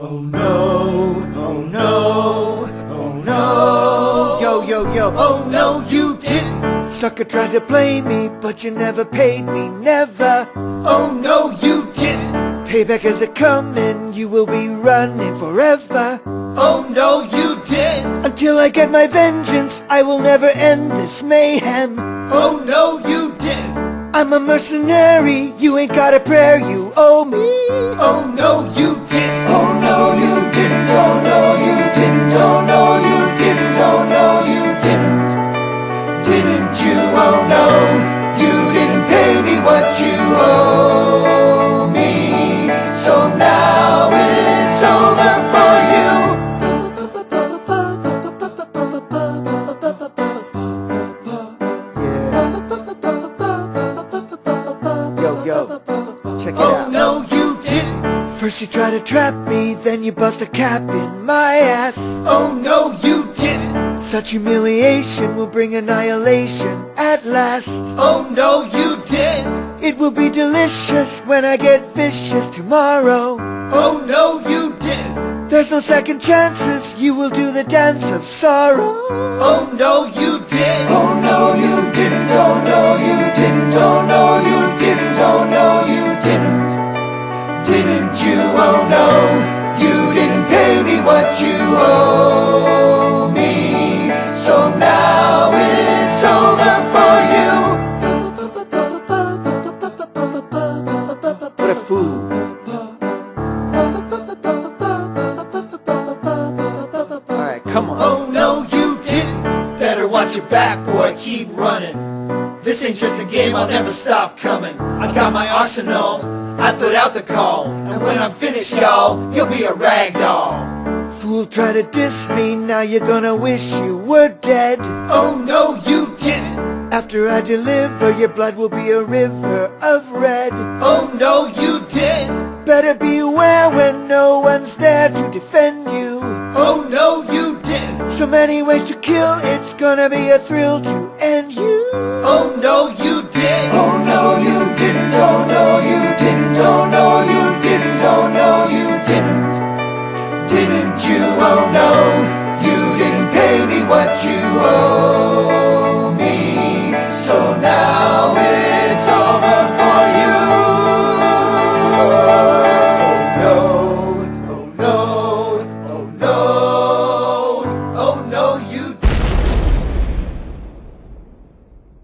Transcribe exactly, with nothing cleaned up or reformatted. Oh no, oh no, oh no. Yo, yo, yo, oh no you didn't. Sucker tried to play me, but you never paid me, never. Oh no you didn't. Payback is a-comin', you will be running forever. Oh no you didn't. Until I get my vengeance, I will never end this mayhem. Oh no you didn't. I'm a mercenary, you ain't got a prayer you owe me. Oh no you didn't. Oh no you didn't. Oh no you didn't. Oh no you didn't. Oh no you didn't. Didn't you? Oh no. You didn't pay me what you owe me. So now it's over for you. Yeah. Yo yo, check it out. Oh no you didn't. First you try to trap me, then you bust a cap in my ass. Oh no you didn't. Such humiliation will bring annihilation at last. Oh no you didn't. It will be delicious when I get vicious tomorrow. Oh no you didn't. There's no second chances, you will do the dance of sorrow. Oh no you didn't. Oh no you didn't. Oh no you didn't. Oh no you didn't. Oh no you didn't. Didn't you? Oh no, you didn't pay me what you owe me. So now it's over for you. What a fool. Alright, come on. Oh no, you didn't. Better watch your back, boy, keep running. This ain't just a game, I'll never stop coming. I got my arsenal, I put out the call, and when I'm finished, y'all, you'll be a ragdoll. Fool, try to diss me, now you're gonna wish you were dead. Oh no, you didn't. After I deliver, your blood will be a river of red. Oh no, you didn't. Better beware when no one's there to defend you. Oh no, you didn't. So many ways to kill, it's gonna be a thrill to end you. Oh no, you didn't. Oh no, you